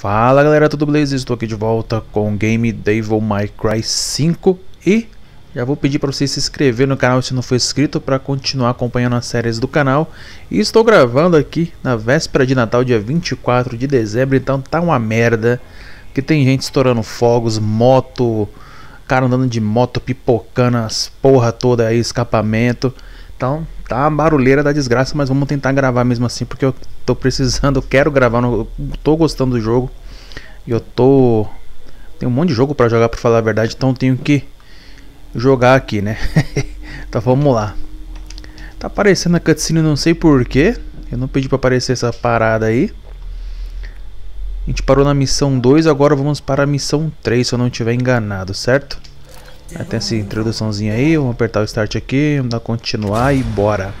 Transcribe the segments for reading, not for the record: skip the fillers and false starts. Fala galera, tudo beleza? Estou aqui de volta com o game Devil May Cry 5 e já vou pedir para você se inscrever no canal se não for inscrito para continuar acompanhando as séries do canal. E estou gravando aqui na véspera de Natal, dia 24 de dezembro, então tá uma merda que tem gente estourando fogos, moto, cara andando de moto, pipocando as porra toda aí, escapamento. Então tá a barulheira da desgraça, mas vamos tentar gravar mesmo assim, porque eu tô precisando, eu quero gravar, eu tô gostando do jogo. E eu tô... tem um monte de jogo pra jogar, pra falar a verdade, então eu tenho que jogar aqui, né? Então vamos lá. Tá aparecendo a cutscene, não sei porquê, eu não pedi pra aparecer essa parada aí. A gente parou na missão 2, agora vamos para a missão 3, se eu não estiver enganado, certo? Aí tem essa introduçãozinha aí, vamos apertar o start aqui, vamos dar continuar e bora.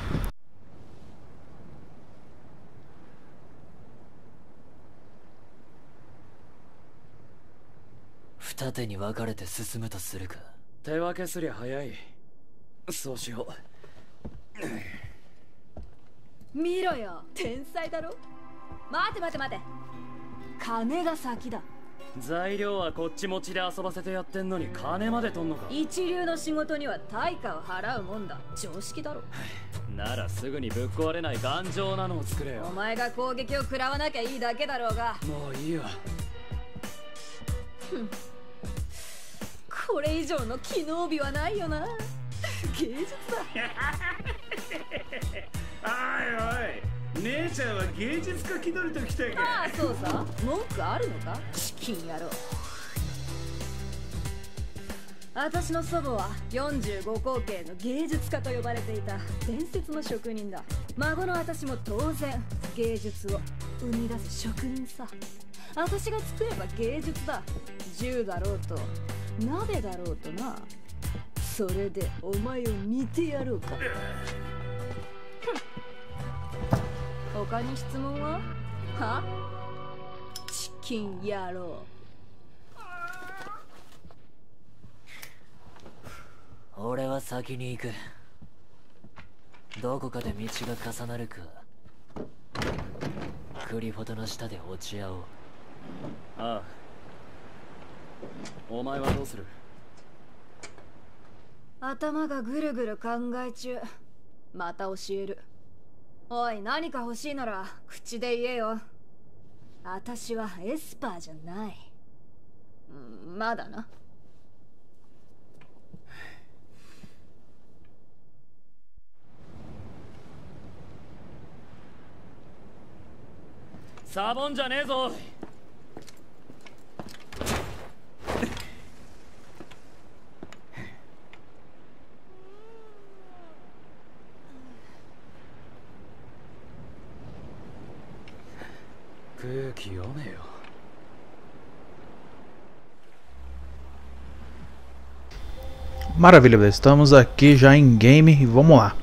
Maravilha, estamos aqui já em game e vamos lá.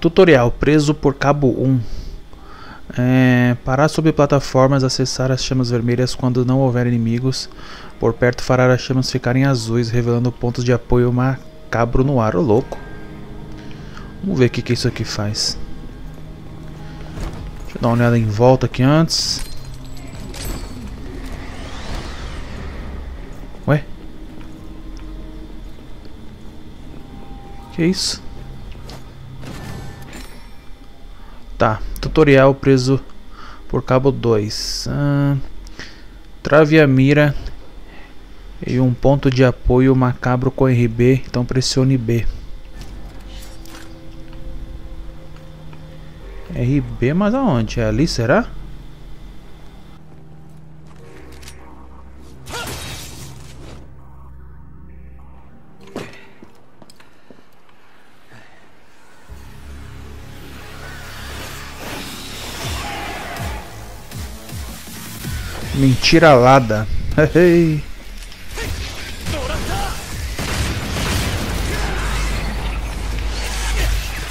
Tutorial, preso por cabo 1. Parar sobre plataformas, acessar as chamas vermelhas quando não houver inimigos por perto, fará as chamas ficarem azuis, revelando pontos de apoio macabro no ar. Ô louco. Vamos ver o que isso aqui faz. Deixa eu dar uma olhada em volta aqui antes. Ué? Que isso? Tá, tutorial preso por cabo 2. Trave a mira e um ponto de apoio macabro com RB, então pressione B. RB, mas aonde? É ali, será? Mentira alada.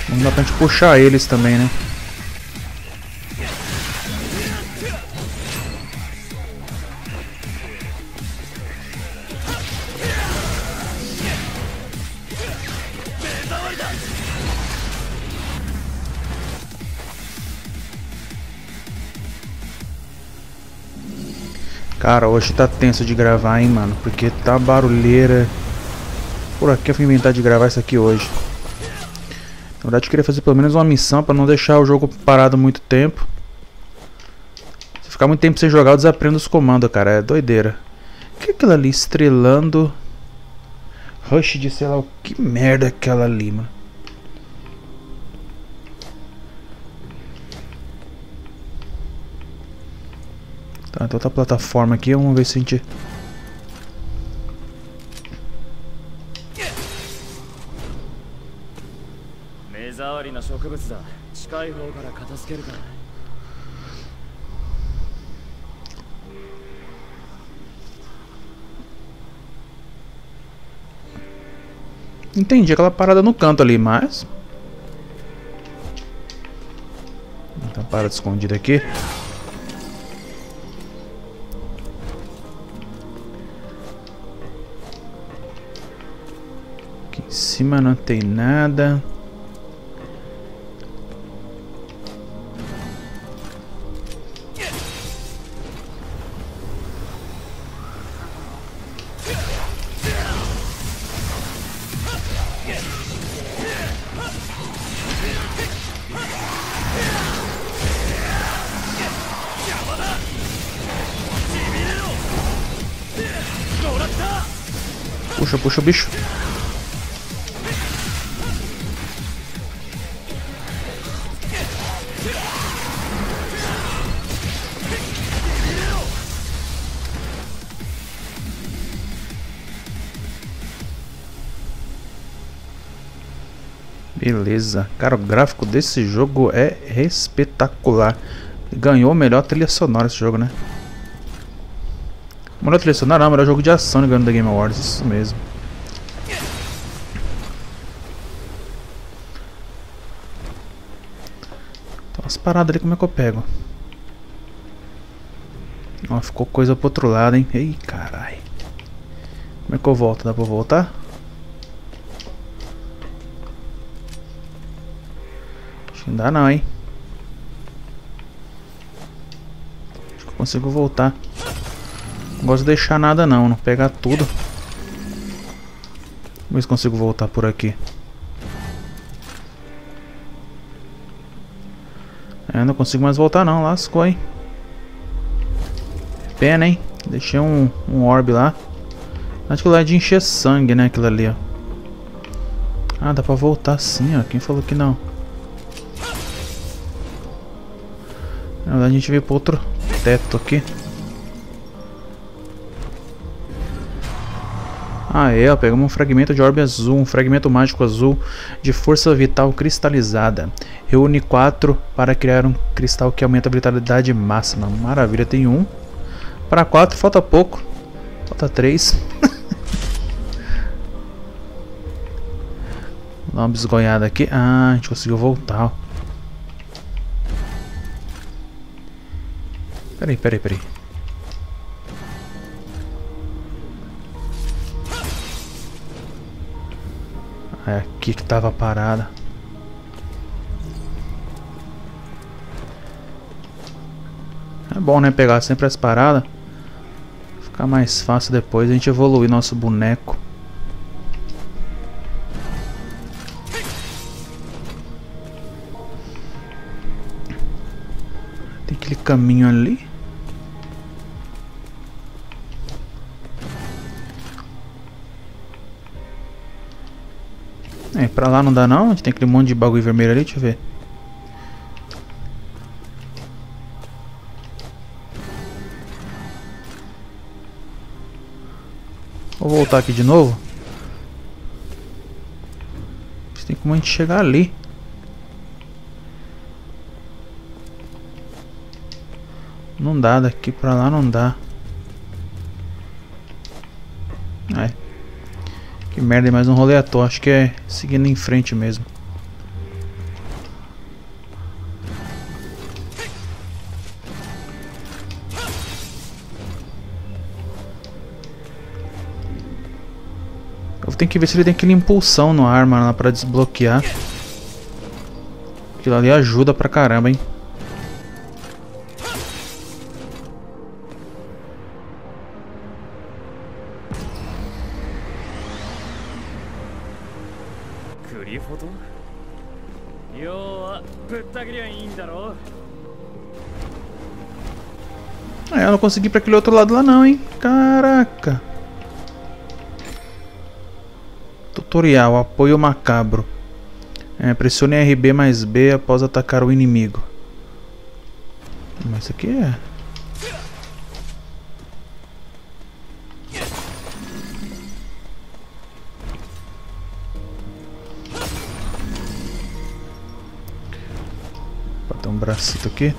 Não dá pra gente puxar eles também, né? Cara, hoje tá tenso de gravar, hein, mano. Porque tá barulheira. Por aqui eu fui inventar de gravar isso aqui hoje. Na verdade eu queria fazer pelo menos uma missão pra não deixar o jogo parado muito tempo. Se ficar muito tempo sem jogar eu desaprendo os comandos, cara. É doideira. O que é aquilo ali? Estrelando Rush de sei lá o que merda aquela ali, mano. Tá, tem outra plataforma aqui, vamos ver se a gente... Entendi aquela parada no canto ali, mas... Tem uma parada escondida aqui. Em cima não tem nada. Puxa, puxa o bicho. Beleza, cara, o gráfico desse jogo é espetacular. Ganhou a melhor trilha sonora esse jogo, né? Melhor trilha sonora, não, melhor jogo de ação ganhando da Game Awards, isso mesmo. Então as paradas ali, como é que eu pego? Ó, ficou coisa pro outro lado, hein? Ei, carai. Como é que eu volto? Dá pra voltar? Não dá não, hein? Acho que eu consigo voltar. Não gosto de deixar nada não, não pegar tudo. Vamos ver se consigo voltar por aqui. É, não consigo mais voltar não, lascou, hein? Pena, hein? Deixei um orb lá. Acho que lá é de encher sangue, né? Aquilo ali, ó. Ah, dá pra voltar sim, ó. Quem falou que não? Na verdade a gente veio para outro teto aqui. Ah é, ó, pegamos um fragmento de orbe azul, um fragmento mágico azul de força vital cristalizada. Reúne 4 para criar um cristal que aumenta a vitalidade máxima. Maravilha, tem 1. Para 4, falta pouco. Falta 3. Vou dar uma bisgoiada aqui. Ah, a gente conseguiu voltar, ó. Peraí. É aqui que tava a parada. É bom, né? Pegar sempre as paradas. Fica mais fácil depois a gente evoluir nosso boneco. Tem aquele caminho ali. É, pra lá não dá não, a gente tem aquele monte de bagulho vermelho ali, deixa eu ver. Vou voltar aqui de novo. Tem como a gente chegar ali. Não dá, daqui pra lá não dá. É. Que merda, é mais um rolê à toa. Acho que é seguindo em frente mesmo. Eu tenho que ver se ele tem aquele impulsão no ar, mano, pra desbloquear. Aquilo ali ajuda pra caramba, hein. グリフォト？要はぶった切りゃいいんだろ？ É, eu não consegui ir pra aquele outro lado lá não, hein? Caraca! Tutorial, apoio macabro. É, pressione RB mais B após atacar o inimigo. Mas isso aqui é... Vou botar um bracito aqui.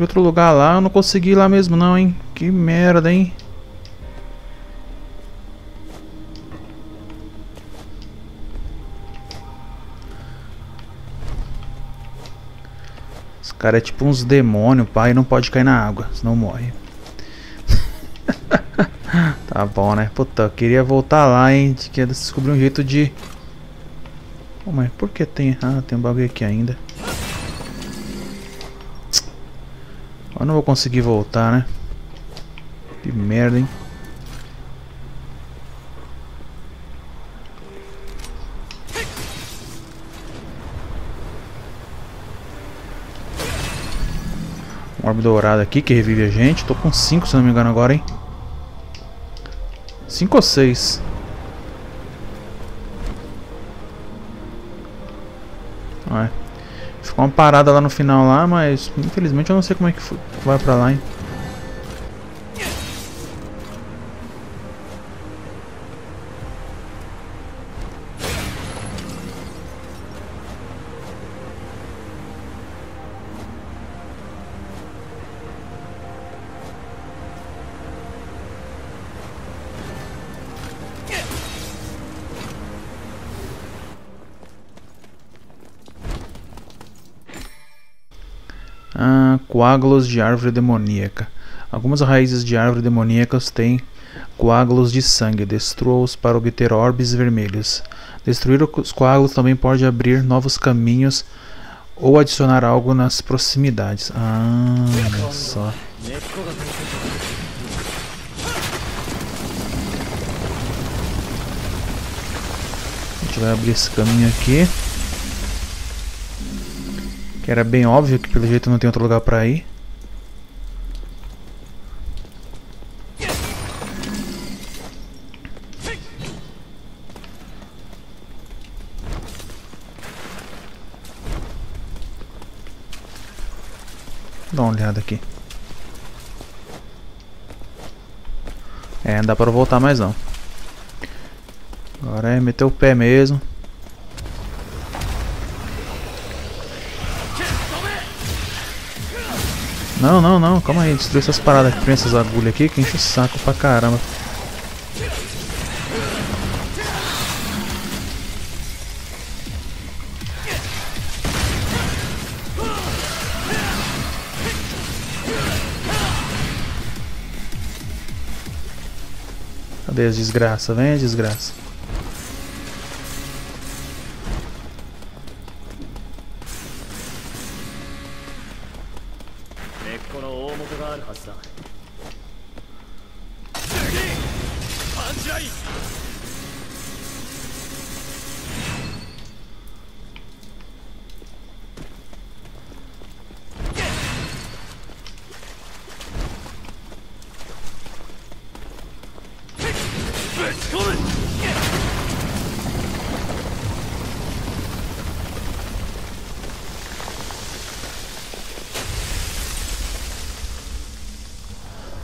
Outro lugar lá, eu não consegui ir lá mesmo não, hein? Que merda, hein? Esse cara é tipo uns demônios, pai, não pode cair na água, senão morre. Tá bom, né? Puta, eu queria voltar lá, hein? Queria descobrir um jeito de... Oh, mas por que tem... Ah, tem um bagulho aqui ainda. Eu não vou conseguir voltar, né? Que merda, hein? Um orbe dourado aqui que revive a gente. Tô com 5, se não me engano agora, hein? 5 ou 6? Ah, é. Ficou uma parada lá no final lá, mas infelizmente eu não sei como é que vai pra lá, hein. Coágulos de árvore demoníaca. Algumas raízes de árvore demoníacas têm coágulos de sangue. Destrua-os para obter orbes vermelhos. Destruir os coágulos também pode abrir novos caminhos ou adicionar algo nas proximidades. Ah, olha só. A gente vai abrir esse caminho aqui. Era bem óbvio que pelo jeito não tem outro lugar pra ir. Dá uma olhada aqui. É, não dá pra voltar mais não. Agora é meter o pé mesmo. Não, não, não, calma aí, destruir essas paradas que prensas agulhas aqui que enche o saco pra caramba. Cadê as desgraças? Vem a desgraça.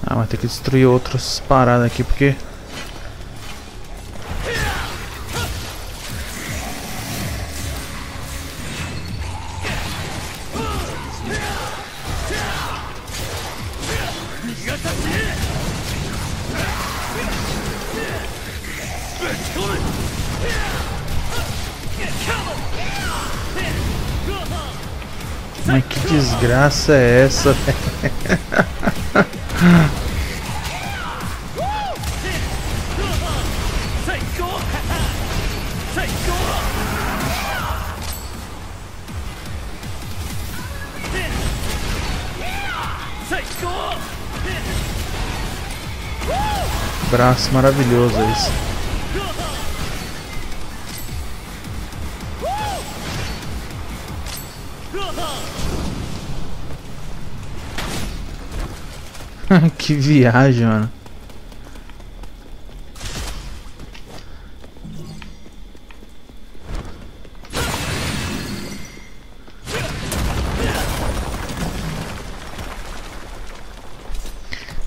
Ah, mas tem que destruir outras paradas aqui porque... Mas que desgraça é essa, velho? Braço maravilhoso esse. Que viagem, mano.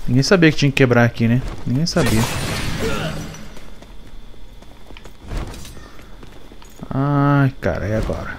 Ninguém sabia que tinha que quebrar aqui, né? Ninguém sabia. Ai, cara, e agora?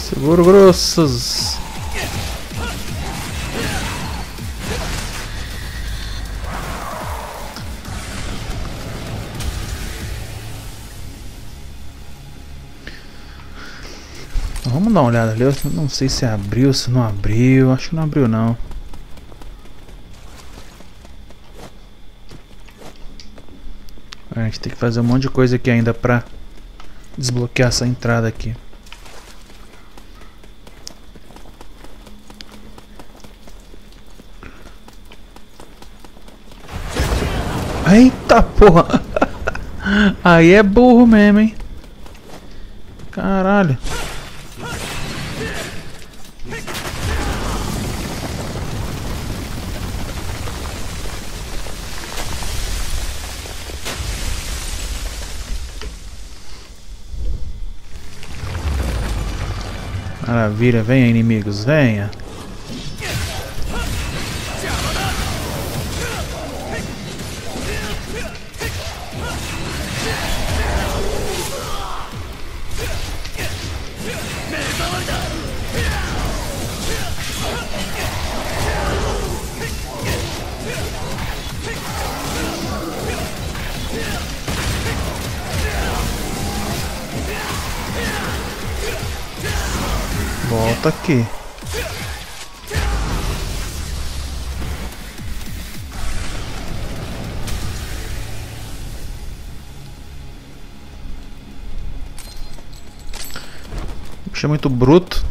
Seguro grossos. Então, vamos dar uma olhada ali. Eu não sei se abriu, se não abriu. Acho que não abriu não. A gente tem que fazer um monte de coisa aqui ainda pra desbloquear essa entrada aqui. Eita porra! Aí é burro mesmo, hein? Caralho! Maravilha, venha inimigos, venha! Volta aqui. Puxa, muito bruto.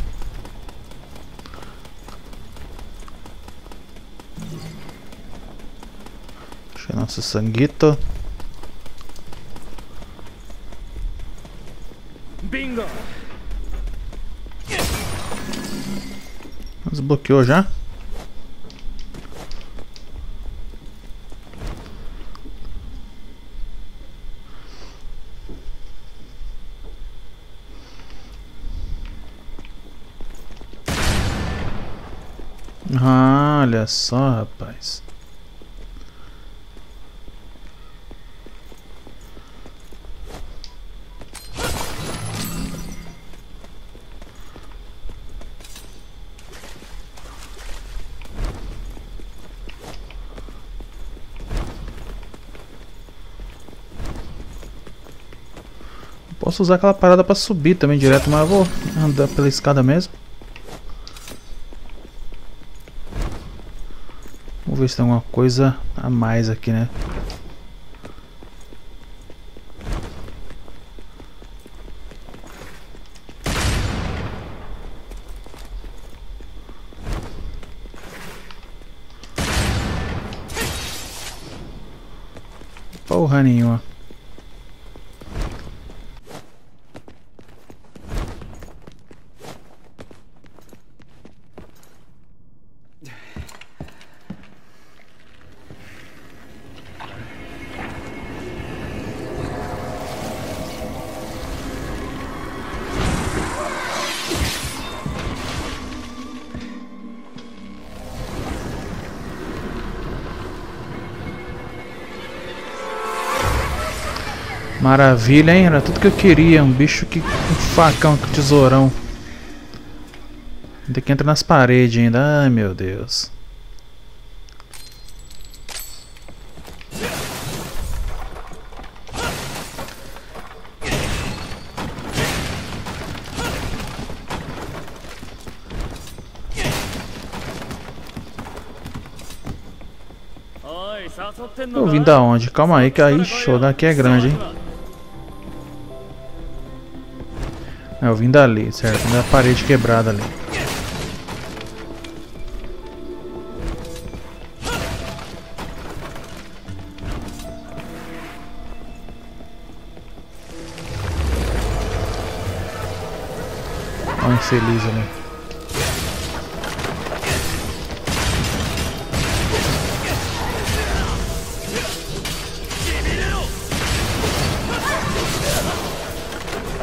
Puxa, nosso sanguito. Bingo. Desbloqueou já? Ah, olha só, rapaz. Posso usar aquela parada pra subir também direto, mas eu vou andar pela escada mesmo. Vamos ver se tem alguma coisa a mais aqui, né? Porra nenhuma. Maravilha, hein? Era tudo que eu queria. Um bicho que... um facão, com tesourão. Tem que entrar nas paredes ainda. Ai, meu Deus. Eu vim da onde? Calma aí que aí show daqui é grande, hein? Eu vim dali, certo? Da parede quebrada ali. Olha o infeliz ali.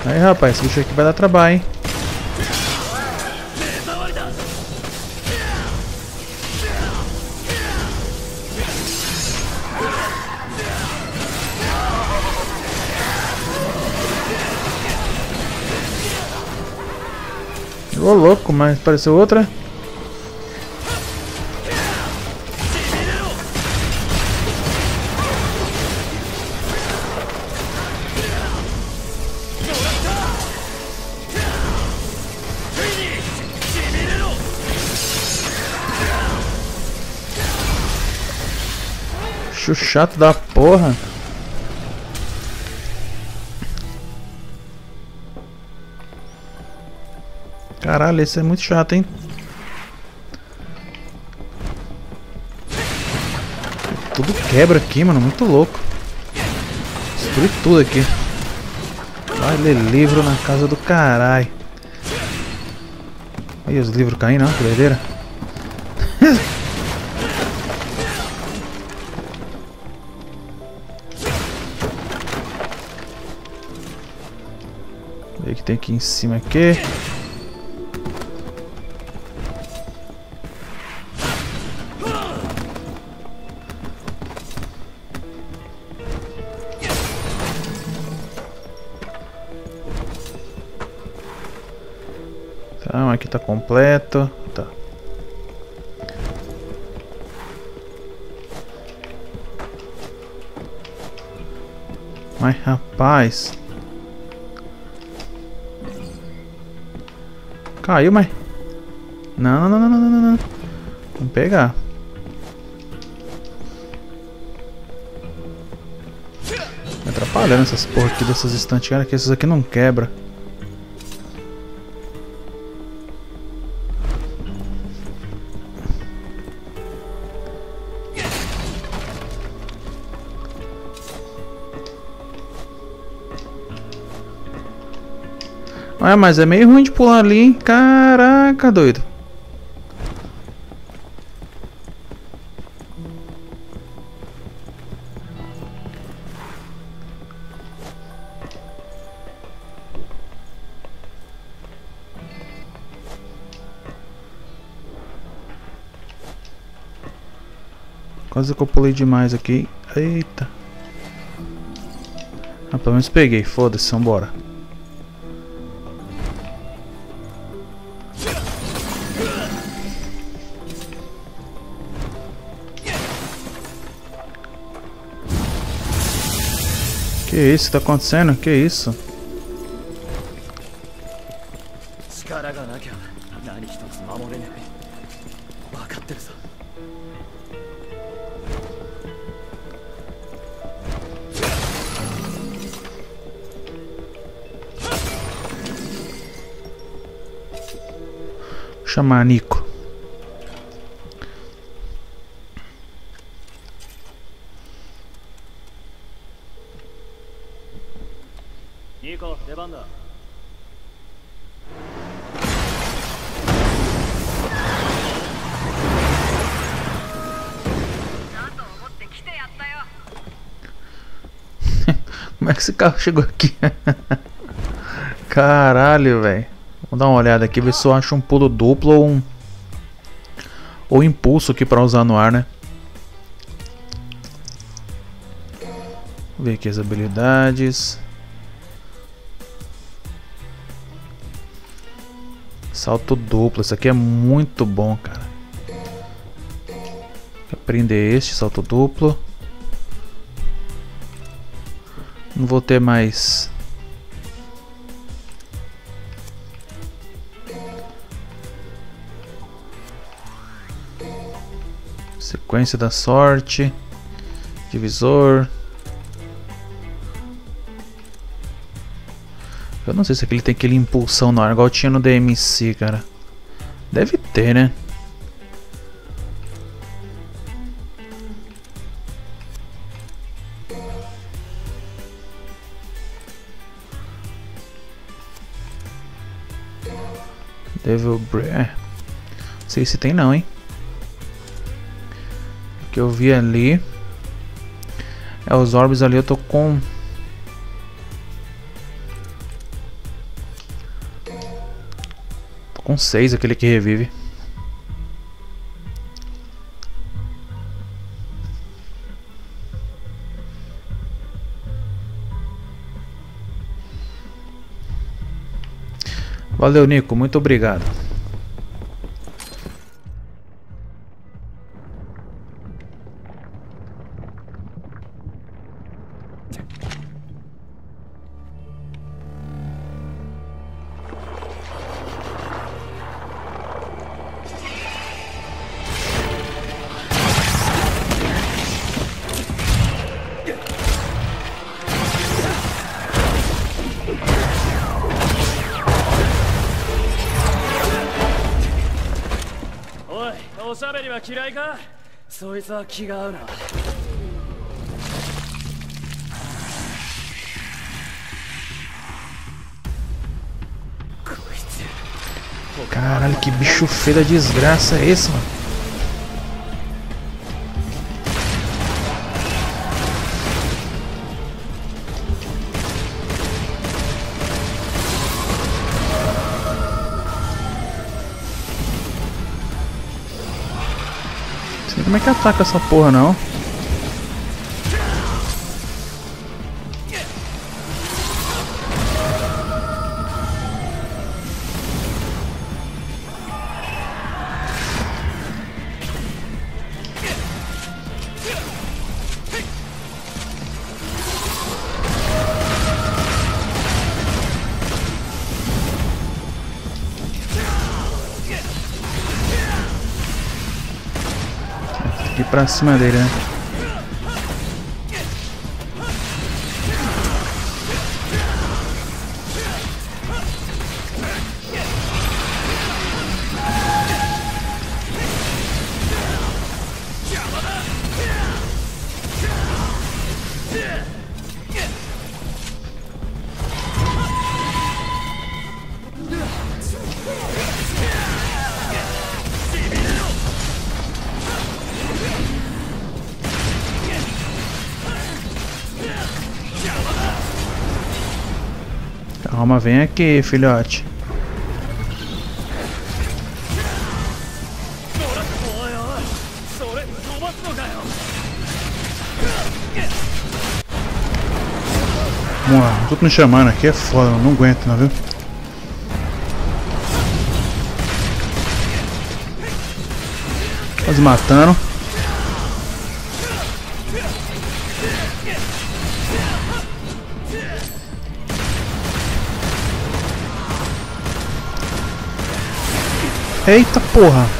Aí rapaz, esse bicho aqui vai dar trabalho, hein? Ô louco, mas pareceu outra. Chato da porra. Caralho, esse é muito chato, hein? Tudo quebra aqui, mano. Muito louco. Destrui tudo aqui. Vai ler livro na casa do caralho. Aí os livros caindo, ó. Que doideira. Que tem aqui em cima aqui. Então aqui tá completo, tá. Mas rapaz, caiu, mas... não, não, não, não, não, não. Vamos pegar. Me atrapalhando essas porra aqui dessas estantes. Cara, que essas aqui não quebram. Ah, mas é meio ruim de pular ali, hein? Caraca, doido. Quase que eu pulei demais aqui. Eita. Ah, pelo menos peguei. Foda-se, vambora. Que isso que tá acontecendo? Que isso? Vou chamar a Nico. Nico, levanta. Como é que esse carro chegou aqui? Caralho, velho. Vou dar uma olhada aqui, ver se eu acho um pulo duplo ou um... ou impulso aqui pra usar no ar, né? Vou ver aqui as habilidades. Salto duplo, isso aqui é muito bom, cara. Aprender este salto duplo. Não vou ter mais sequência da sorte, divisor. Eu não sei se aquele tem aquele impulsão na hora, igual tinha no DMC, cara. Deve ter, né? Devil May. Não sei se tem não, hein? O que eu vi ali. É, os orbes ali eu tô com... com 6, aquele que revive. Valeu, Nico, muito obrigado. Caralho, que bicho feio da desgraça é esse, mano? Como é que ataca essa porra, não? Pra cima dele, né? Calma, vem aqui, filhote. Vamos lá, tudo me chamando aqui é foda, não aguento, não, viu? Quase matando. Eita porra!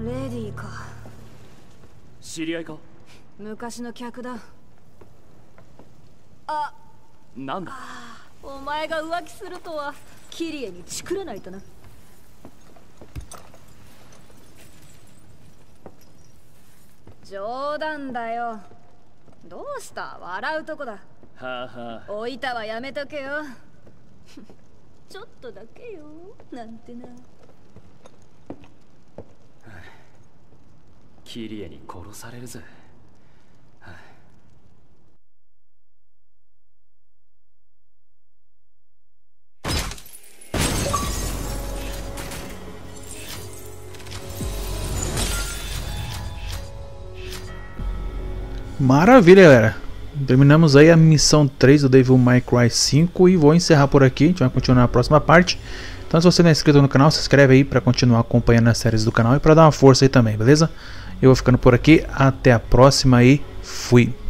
レディーか。知り合いか？昔の客だ。あ、なんだ。お前が浮気するとは、キリエにチクらないとな。冗談だよ。どうした？笑うとこだ。はあはあ。おいたはやめとけよ。ちょっとだけよ。なんてな。キリエに殺されるぜ。Maravilha, galera. Terminamos aí a missão 3 do Devil May Cry 5 e vou encerrar por aqui. A gente vai continuar na próxima parte. Então, se você não é inscrito no canal, se inscreve aí para continuar acompanhando as séries do canal e para dar uma força aí também, beleza? Eu vou ficando por aqui. Até a próxima e fui!